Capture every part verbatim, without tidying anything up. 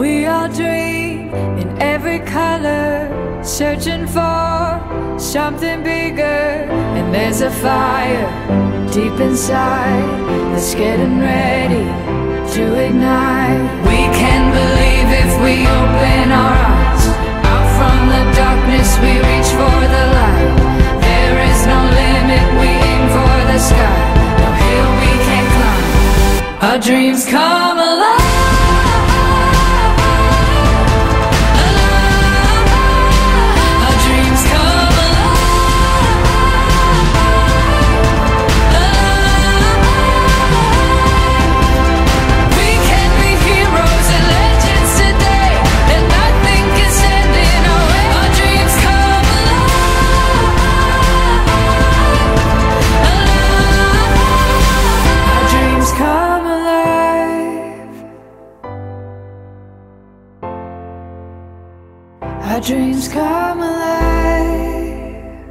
We all dream in every color, searching for something bigger. And there's a fire deep inside that's getting ready to ignite. We can believe if we open our eyes. Out from the darkness we reach for the light. There is no limit, we aim for the sky. Now here we can climb, our dreams come alive. Our dreams come alive.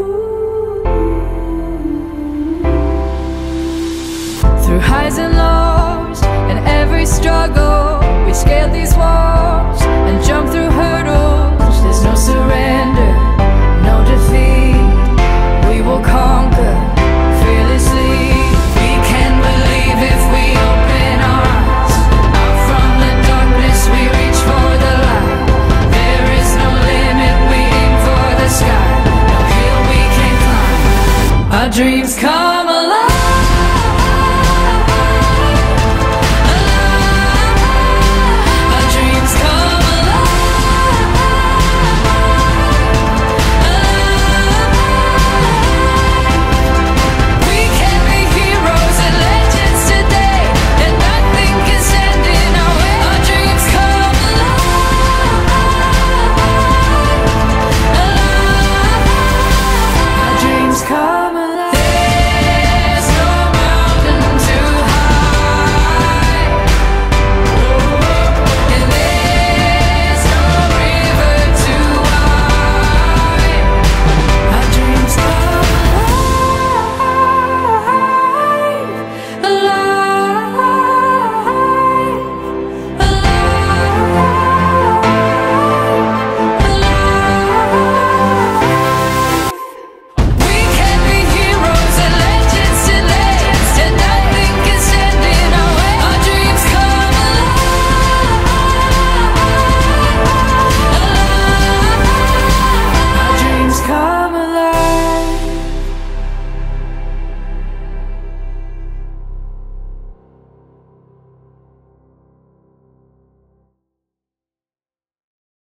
Ooh. Through highs and lows and every struggle, we scaled these walls and jumped through hurdles. There's no surrender, no defeat. We will conquer fearlessly. We can believe if we open our eyes. Out from the darkness we reach for the light. Our dreams come